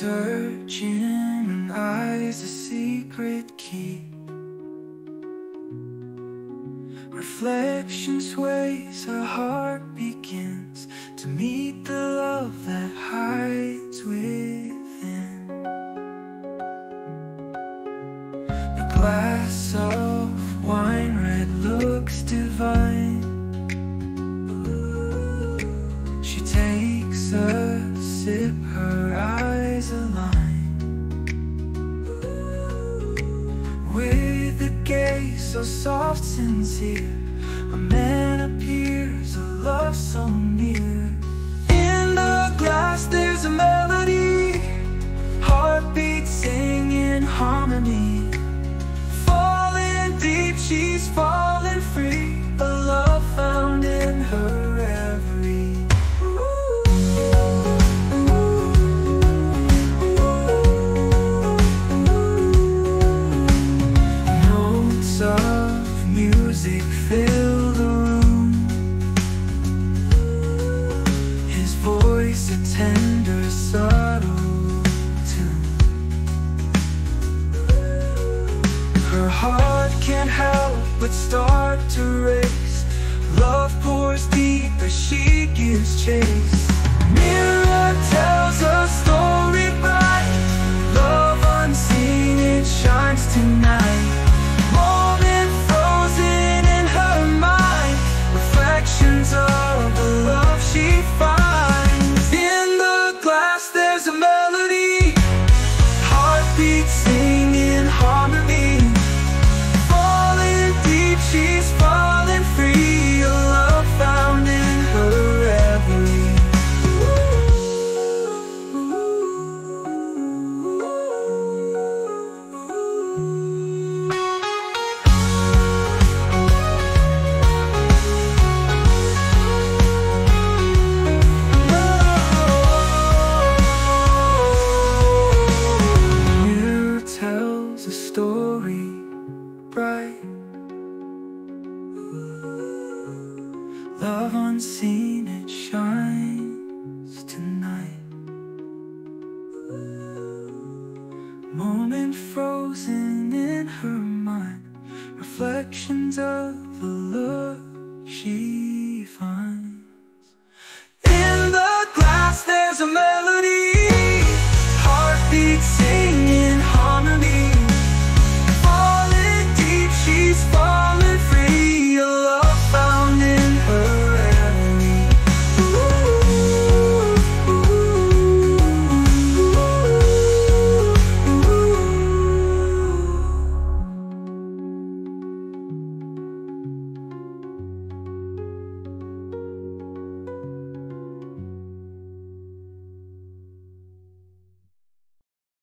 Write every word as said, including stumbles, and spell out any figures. searching in eyes, a secret key. Reflection sways, her heart begins to meet the love that hides within. The glass of wine red looks divine. She takes a sip, her eyes align with the gaze so soft, sincere. A man appears, a love so near. In the glass there's a melody, heartbeats sing in harmony. Falling deep, she's falling free, a love found in her reverie. Notes of music fill a tender, subtle tune. Her heart can't help but start to race. Love pours deep as she gives chase. Mirror tells a story bright. Love unseen, it shines tonight. Moment frozen in her mind. Reflections of the love she finds. Love unseen, it shines tonight. Moment frozen in her mind, reflections of